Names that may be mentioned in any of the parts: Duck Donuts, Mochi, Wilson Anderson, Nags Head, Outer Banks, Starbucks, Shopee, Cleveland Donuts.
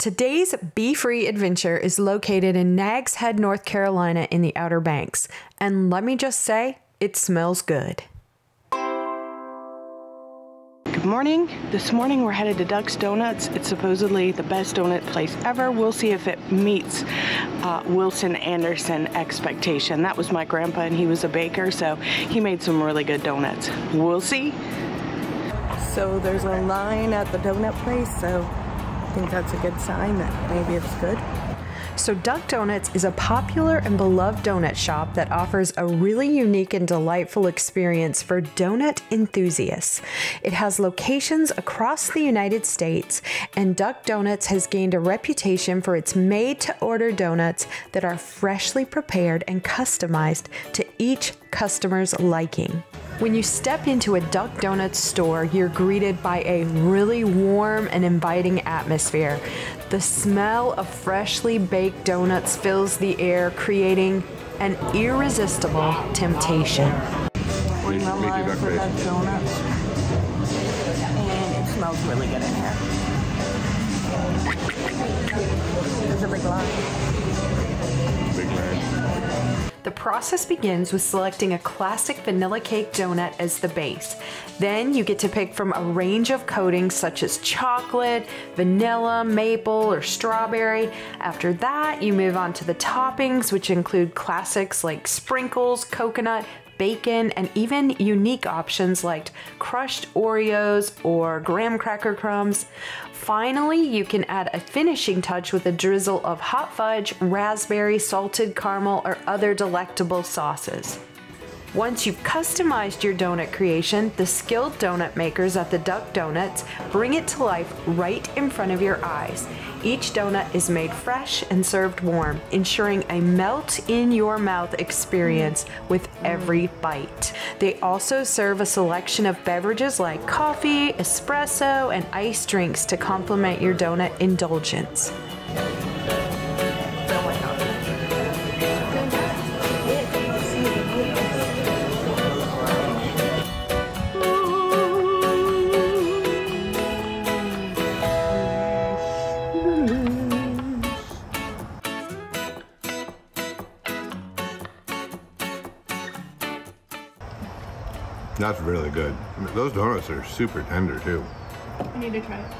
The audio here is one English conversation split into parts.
Today's Be Free adventure is located in Nags Head, North Carolina in the Outer Banks. And let me just say, it smells good. Good morning. This morning we're headed to Duck Donuts. It's supposedly the best donut place ever. We'll see if it meets Wilson Anderson expectation. That was my grandpa and he was a baker, so he made some really good donuts. We'll see. So there's a line at the donut place, so I think that's a good sign that maybe it's good. So Duck Donuts is a popular and beloved donut shop that offers a really unique and delightful experience for donut enthusiasts. It has locations across the United States, and Duck Donuts has gained a reputation for its made-to-order donuts that are freshly prepared and customized to each customer's liking. When you step into a Duck Donuts store, you're greeted by a really warm and inviting atmosphere. The smell of freshly baked donuts fills the air, creating an irresistible temptation. We're in the line for Duck Donuts, and it smells really good in here. There's a big line. Big line. The process begins with selecting a classic vanilla cake donut as the base. Then you get to pick from a range of coatings such as chocolate, vanilla, maple, or strawberry. After that, you move on to the toppings, which include classics like sprinkles, coconut, bacon, and even unique options like crushed Oreos or graham cracker crumbs. Finally, you can add a finishing touch with a drizzle of hot fudge, raspberry, salted caramel, or other delectable sauces. Once you've customized your donut creation, the skilled donut makers at the Duck Donuts bring it to life right in front of your eyes. Each donut is made fresh and served warm, ensuring a melt-in-your-mouth experience with every bite. They also serve a selection of beverages like coffee, espresso, and iced drinks to complement your donut indulgence. That's really good. Those donuts are super tender too. I need to try it.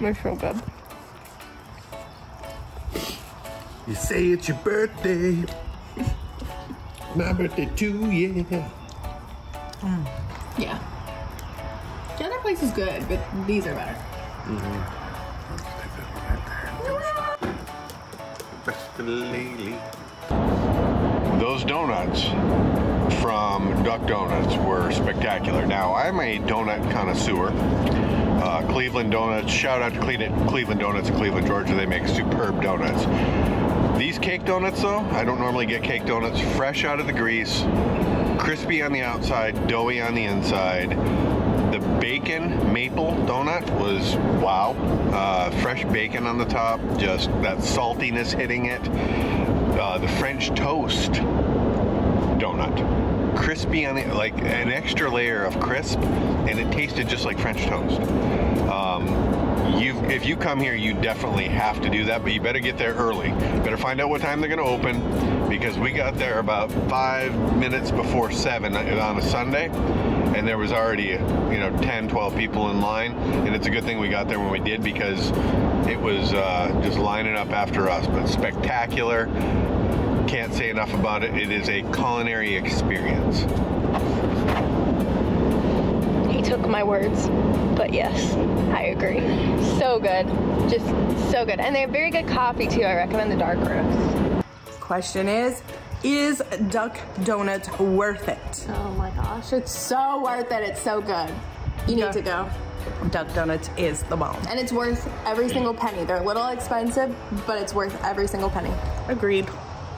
They're so good. You say it's your birthday. My birthday too, yeah. Mm. Yeah. The other place is good, but these are better. Mm-hmm. Best lady. Those donuts from Duck Donuts were spectacular. Now, I'm a donut connoisseur. Cleveland Donuts, shout out to Cleveland Donuts in Cleveland, Georgia. They make superb donuts. These cake donuts, though, I don't normally get cake donuts. Fresh out of the grease, crispy on the outside, doughy on the inside. The bacon maple donut was wow. Fresh bacon on the top, just that saltiness hitting it. The French toast donut, crispy on the, like an extra layer of crisp, and it tasted just like French toast. If you come here, you definitely have to do that, but you better get there early. Better find out what time they're gonna open, because we got there about 5 minutes before 7 on a Sunday, and there was already, 10, 12 people in line, and it's a good thing we got there when we did, because it was just lining up after us. But spectacular. Can't say enough about it. It is a culinary experience. He took my words, but yes, I agree. So good. Just so good. And they have very good coffee too. I recommend the dark roast. Question is Duck Donuts worth it? Oh my gosh, it's so worth it. It's so good. You need to go. Duck Donuts is the bomb. And it's worth every single penny. They're a little expensive, but it's worth every single penny. Agreed.